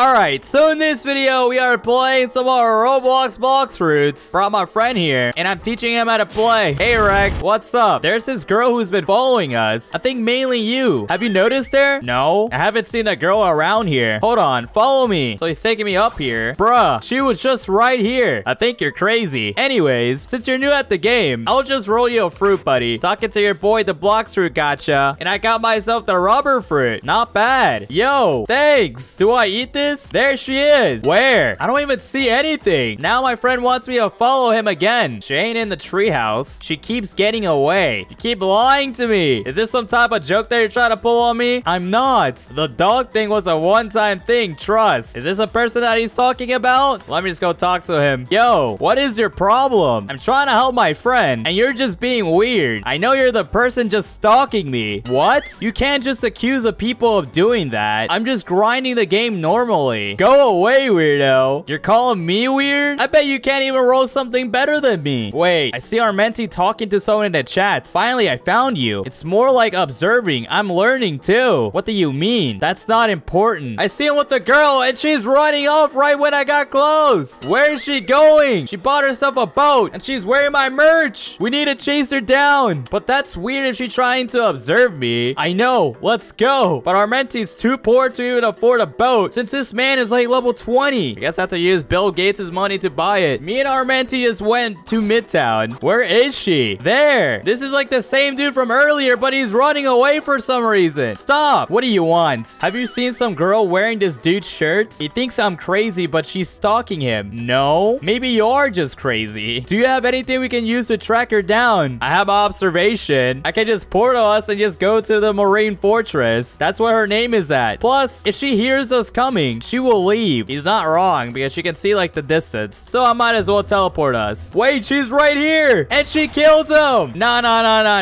Alright, so in this video, we are playing some more Roblox Blox Fruits. Brought my friend here, and I'm teaching him how to play. Hey, Rex, what's up? There's this girl who's been following us. I think mainly you. Have you noticed her? No, I haven't seen that girl around here. Hold on, follow me. So he's taking me up here. Bruh, she was just right here. I think you're crazy. Anyways, since you're new at the game, I'll just roll you a fruit, buddy. Talking to your boy, the Blox Fruit gotcha. And I got myself the rubber fruit. Not bad. Yo, thanks. Do I eat this? There she is. Where? I don't even see anything. Now my friend wants me to follow him again. She ain't in the treehouse. She keeps getting away. You keep lying to me. Is this some type of joke that you're trying to pull on me? I'm not. The dog thing was a one-time thing. Trust. Is this a person that he's talking about? Let me just go talk to him. Yo, what is your problem? I'm trying to help my friend, and you're just being weird. I know you're the person just stalking me. What? You can't just accuse the people of doing that. I'm just grinding the game normally. Go away, weirdo. You're calling me weird? I bet you can't even roll something better than me. Wait, I see Armenti talking to someone in the chat. Finally, I found you. It's more like observing. I'm learning too. What do you mean? That's not important. I see him with the girl and she's running off right when I got close. Where is she going? She bought herself a boat and she's wearing my merch. We need to chase her down. But that's weird if she's trying to observe me. I know. Let's go. But Armenti's too poor to even afford a boat since this man is like level 20. I guess I have to use Bill Gates' money to buy it. Me and Armenti just went to Midtown. Where is she? There. This is like the same dude from earlier, but he's running away for some reason. Stop. What do you want? Have you seen some girl wearing this dude's shirt? He thinks I'm crazy, but she's stalking him. No. Maybe you're just crazy. Do you have anything we can use to track her down? I have observation. I can just portal us and just go to the Marine Fortress. That's where her name is at. Plus, if she hears us coming, she will leave. He's not wrong because she can see like the distance. So I might as well teleport us. Wait, she's right here. And she killed him. Nah.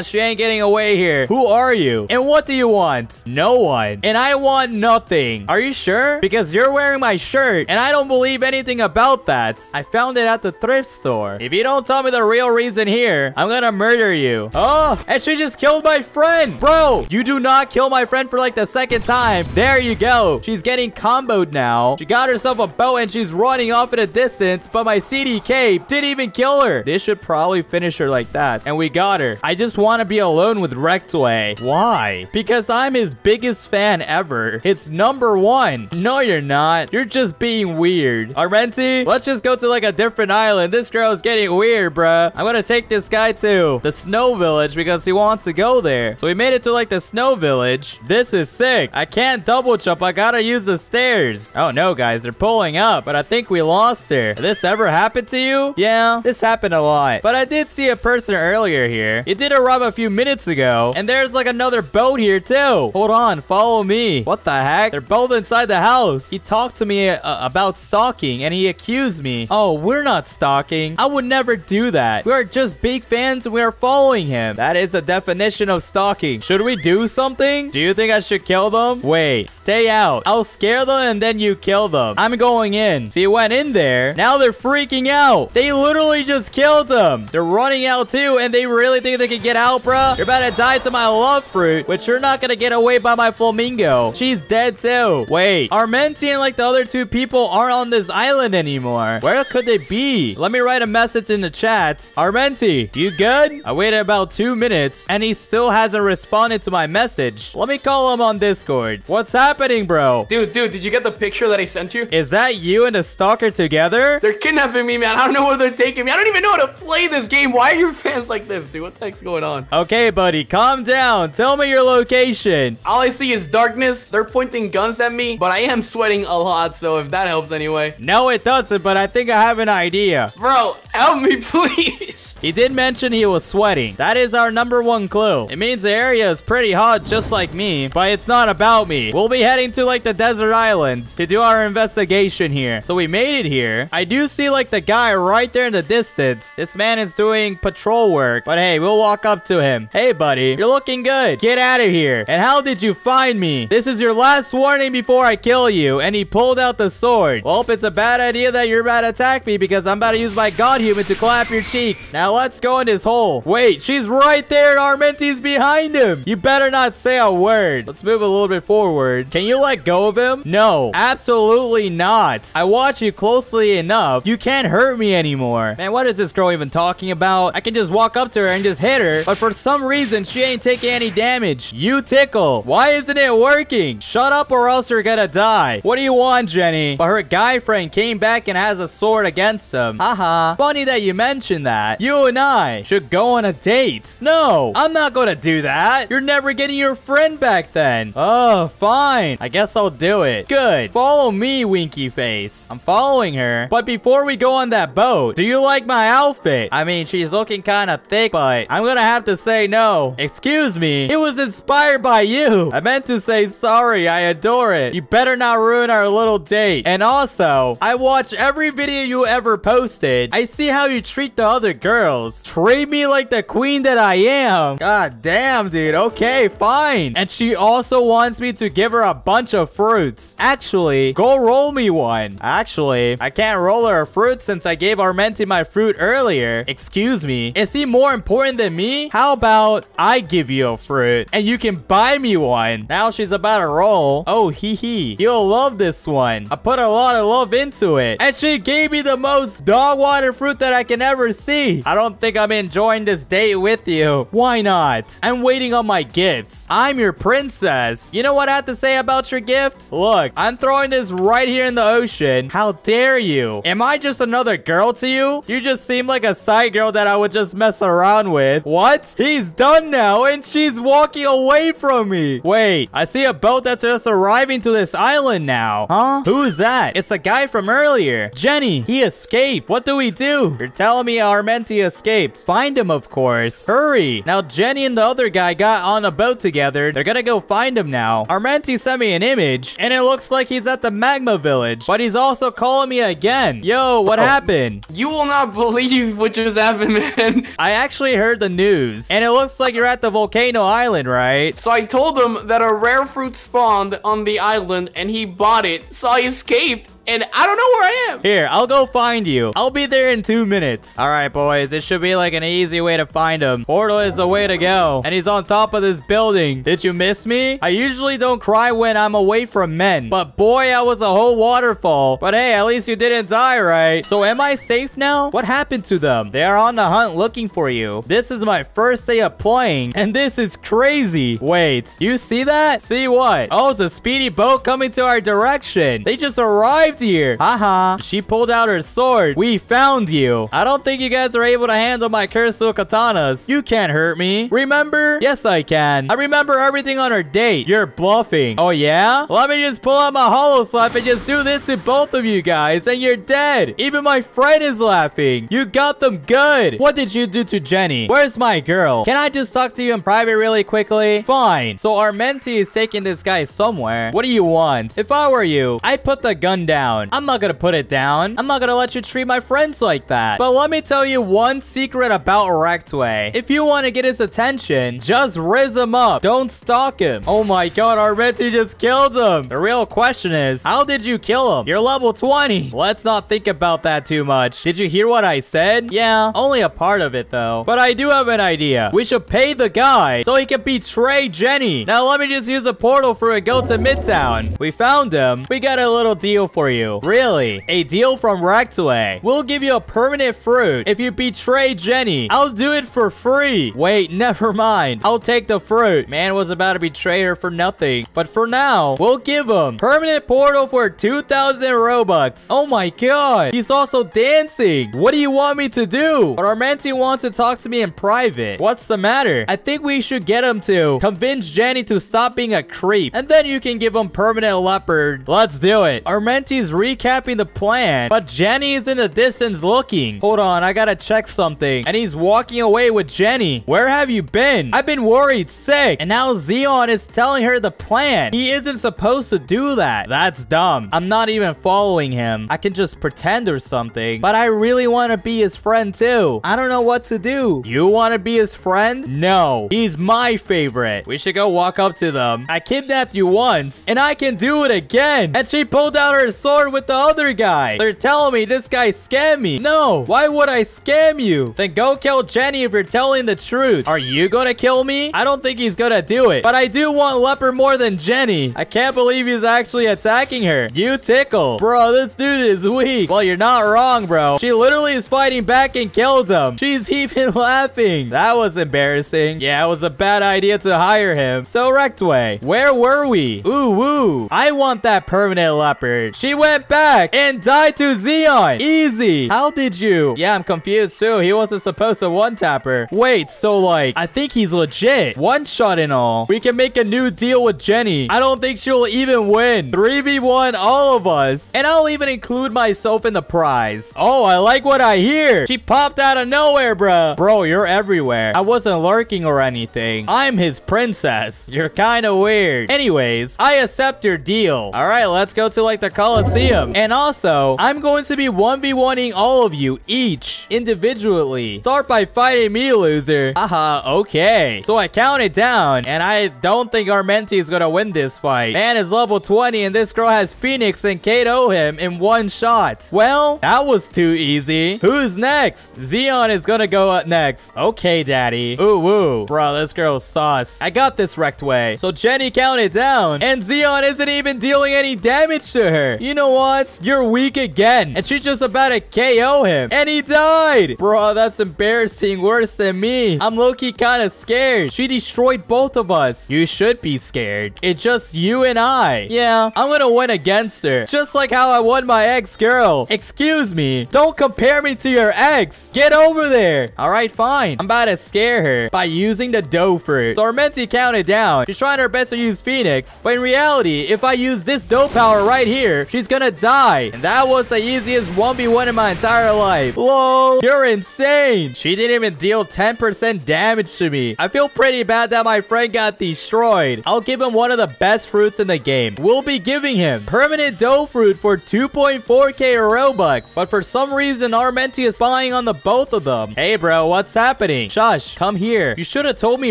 She ain't getting away here. Who are you? And what do you want? No one. And I want nothing. Are you sure? Because you're wearing my shirt and I don't believe anything about that. I found it at the thrift store. If you don't tell me the real reason here, I'm gonna murder you. Oh, and she just killed my friend. Bro, you do not kill my friend for like the second time. There you go. She's getting combo now. She got herself a bow and she's running off in a distance, but my CDK didn't even kill her. This should probably finish her like that. And we got her. I just want to be alone with Rektway. Why? Because I'm his biggest fan ever. It's #1. No, you're not. You're just being weird. Armenti, let's just go to like a different island. This girl is getting weird, bruh. I'm gonna take this guy to the snow village because he wants to go there. So we made it to like the snow village. This is sick. I can't double jump. I gotta use the stairs. Oh no, guys, they're pulling up, but I think we lost her. Did this ever happen to you? Yeah, this happened a lot, but I did see a person earlier here. It did arrive a few minutes ago, and there's like another boat here too. Hold on, follow me. What the heck? They're both inside the house. He talked to me about stalking, and he accused me. Oh, we're not stalking. I would never do that. We are just big fans, and we are following him. That is a definition of stalking. Should we do something? Do you think I should kill them? Wait, stay out. I'll scare them and then you kill them. I'm going in. So you went in there. Now they're freaking out. They literally just killed them. They're running out too, and they really think they can get out, bruh. You're about to die to my love fruit, which you're not gonna get away by my flamingo. She's dead too. Wait, Armenti and like the other two people aren't on this island anymore. Where could they be? Let me write a message in the chat. Armenti, you good? I waited about 2 minutes, and he still hasn't responded to my message. Let me call him on Discord. What's happening, bro? Dude, did you get the picture that I sent you? Is that you and a stalker together? They're kidnapping me, man. I don't know where they're taking me. I don't even know how to play this game. Why are your fans like this, dude? What the heck's going on? Okay, buddy, calm down. Tell me your location. All I see is darkness. They're pointing guns at me, but I am sweating a lot, so if that helps anyway. No, it doesn't, but I think I have an idea. Bro, help me, please. He did mention he was sweating. That is our #1 clue. It means the area is pretty hot, just like me, but it's not about me. We'll be heading to like the desert islands to do our investigation here. So we made it here. I do see like the guy right there in the distance. This man is doing patrol work, but hey, we'll walk up to him. Hey, buddy, you're looking good. Get out of here. And how did you find me? This is your last warning before I kill you. And he pulled out the sword. Well, it's a bad idea that you're about to attack me because I'm about to use my God Human to clap your cheeks. Now Now let's go in his hole. Wait, she's right there. Armenti's behind him. You better not say a word. Let's move a little bit forward. Can you let go of him? No, absolutely not. I watch you closely enough. You can't hurt me anymore. Man, what is this girl even talking about? I can just walk up to her and just hit her. But for some reason, she ain't taking any damage. You tickle. Why isn't it working? Shut up or else you're gonna die. What do you want, Jenny? But her guy friend came back and has a sword against him. Haha. Funny that you mentioned that. You and I should go on a date. No, I'm not gonna do that. You're never getting your friend back then. Oh, fine. I guess I'll do it. Good. Follow me, winky face. I'm following her. But before we go on that boat, do you like my outfit? I mean, she's looking kind of thick, but I'm gonna have to say no. Excuse me. It was inspired by you. I meant to say sorry. I adore it. You better not ruin our little date. And also, I watch every video you ever posted. I see how you treat the other girls. Treat me like the queen that I am. God damn, dude. Okay, fine. And she also wants me to give her a bunch of fruits. Actually, go roll me one. Actually, I can't roll her a fruit since I gave Armenti my fruit earlier. Excuse me. Is he more important than me? How about I give you a fruit and you can buy me one? Now she's about to roll. Oh, hee hee. You'll love this one. I put a lot of love into it. And she gave me the most dog water fruit that I can ever see. I don't think I'm enjoying this date with you. Why not? I'm waiting on my gifts. I'm your princess. You know what I have to say about your gift? Look, I'm throwing this right here in the ocean. How dare you? Am I just another girl to you? You just seem like a side girl that I would just mess around with. What? He's done now and she's walking away from me. Wait, I see a boat that's just arriving to this island now. Huh? Who's that? It's a guy from earlier. Jenny, he escaped. What do we do? You're telling me Armenti escaped. Find him, of course. Hurry. Now Jenny and the other guy got on a boat together. They're gonna go find him now. Armenti sent me an image and it looks like he's at the magma village, but he's also calling me again. Yo, what happened? You will not believe what just happened, man. I actually heard the news and it looks like you're at the volcano island, right? So I told him that a rare fruit spawned on the island and he bought it. So I escaped. And I don't know where I am. Here, I'll go find you. I'll be there in 2 minutes. All right, boys. It should be like an easy way to find him. Portal is the way to go. And he's on top of this building. Did you miss me? I usually don't cry when I'm away from men. But boy, I was a whole waterfall. But hey, at least you didn't die, right? So am I safe now? What happened to them? They are on the hunt looking for you. This is my first day of playing. And this is crazy. Wait, you see that? See what? Oh, it's a speedy boat coming to our direction. They just arrived here. Haha. She pulled out her sword. We found you. I don't think you guys are able to handle my cursed katanas. You can't hurt me. Remember? Yes, I can. I remember everything on our date. You're bluffing. Oh, yeah? Let me just pull out my hollow slap and just do this to both of you guys and you're dead. Even my friend is laughing. You got them good. What did you do to Jenny? Where's my girl? Can I just talk to you in private really quickly? Fine. So Armenti is taking this guy somewhere. What do you want? If I were you, I'd put the gun down. I'm not gonna put it down. I'm not gonna let you treat my friends like that. But let me tell you one secret about Rektway. If you want to get his attention, just rizz him up. Don't stalk him. Oh my god, Armenti just killed him. The real question is, how did you kill him? You're level 20. Let's not think about that too much. Did you hear what I said? Yeah, only a part of it though. But I do have an idea. We should pay the guy so he can betray Jenny. Now let me just use the portal for a go to Midtown. We found him. We got a little deal for you. Really? A deal from Rektway. We'll give you a permanent fruit if you betray Jenny. I'll do it for free. Wait, never mind. I'll take the fruit. Man was about to betray her for nothing. But for now, we'll give him permanent portal for 2,000 Robux. Oh my god. He's also dancing. What do you want me to do? But Armenti wants to talk to me in private. What's the matter? I think we should get him to convince Jenny to stop being a creep. And then you can give him permanent leopard. Let's do it. Armenti's recapping the plan, but Jenny is in the distance looking. Hold on, I gotta check something. And he's walking away with Jenny. Where have you been? I've been worried sick. And now Zeon is telling her the plan. He isn't supposed to do that. That's dumb. I'm not even following him. I can just pretend or something, but I really want to be his friend too. I don't know what to do. You want to be his friend? No, he's my favorite. We should go walk up to them. I kidnapped you once and I can do it again. And she pulled out her sword. sword with the other guy. They're telling me this guy scammed me. No, why would I scam you? Then go kill Jenny if you're telling the truth. Are you gonna kill me? I don't think he's gonna do it. But I do want Leopard more than Jenny. I can't believe he's actually attacking her. You tickle. Bro, this dude is weak. Well, you're not wrong, bro. She literally is fighting back and killed him. She's even laughing. That was embarrassing. Yeah, it was a bad idea to hire him. So, Rektway, where were we? Ooh, woo. I want that permanent leopard. She went back and died to Zeon. Easy. How did you? Yeah, I'm confused too. He wasn't supposed to one-tap her. Wait, so like, I think he's legit. One shot and all. We can make a new deal with Jenny. I don't think she'll even win. 3v1 all of us. And I'll even include myself in the prize. Oh, I like what I hear. She popped out of nowhere, bruh. Bro, you're everywhere. I wasn't lurking or anything. I'm his princess. You're kind of weird. Anyways, I accept your deal. All right, let's go to like the Coliseum. And also, I'm going to be 1v1ing all of you each individually. Start by fighting me, loser. Haha, okay. So I counted down and I don't think Armenti is going to win this fight. Man is level 20 and this girl has Phoenix and KO him in one shot. Well, that was too easy. Who's next? Zeon is going to go up next. Okay, daddy. Ooh, woo. Bro, this girl's sauce. I got this, Rektway. So Jenny counted down and Zeon isn't even dealing any damage to her. You know what? You're weak again. And she's just about to KO him. And he died. Bro, that's embarrassing. Worse than me. I'm low-key kind of scared. She destroyed both of us. You should be scared. It's just you and I. Yeah, I'm gonna win against her. Just like how I won my ex-girl. Excuse me. Don't compare me to your ex. Get over there. All right, fine. I'm about to scare her by using the doe fruit. So Armenti counted down. She's trying her best to use Phoenix. But in reality, if I use this doe power right here, she's gonna die. And that was the easiest 1v1 in my entire life. Lol, you're insane. She didn't even deal 10% damage to me. I feel pretty bad that my friend got destroyed. I'll give him one of the best fruits in the game. We'll be giving him permanent doe fruit for 2.4k Robux. But for some reason, Armenti is spying on the both of them. Hey, bro, what's happening? Shush, come here. You should have told me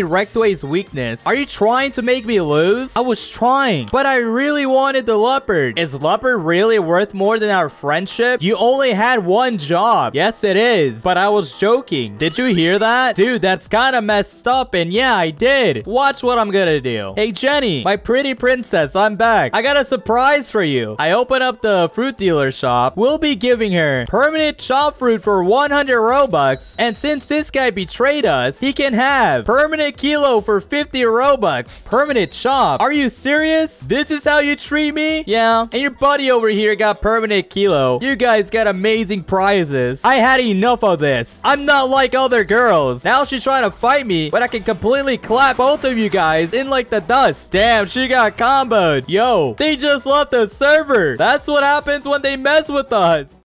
Rektway's weakness. Are you trying to make me lose? I was trying, but I really wanted the leopard. Is leopard really worth more than our friendship? You only had one job. Yes, it is, but I was joking. Did you hear that? Dude, that's kind of messed up, and yeah, I did. Watch what I'm gonna do. Hey, Jenny, my pretty princess, I'm back. I got a surprise for you. I open up the fruit dealer shop. We'll be giving her permanent chop fruit for 100 Robux, and since this guy betrayed us, he can have permanent kilo for 50 Robux. Permanent chop? Are you serious? This is how you treat me? Yeah, and your buddy over here got permanent kilo. You guys got amazing prizes. I had enough of this. I'm not like other girls. Now she's trying to fight me, but I can completely clap both of you guys in like the dust. Damn, she got comboed. Yo, they just left the server. That's what happens when they mess with us.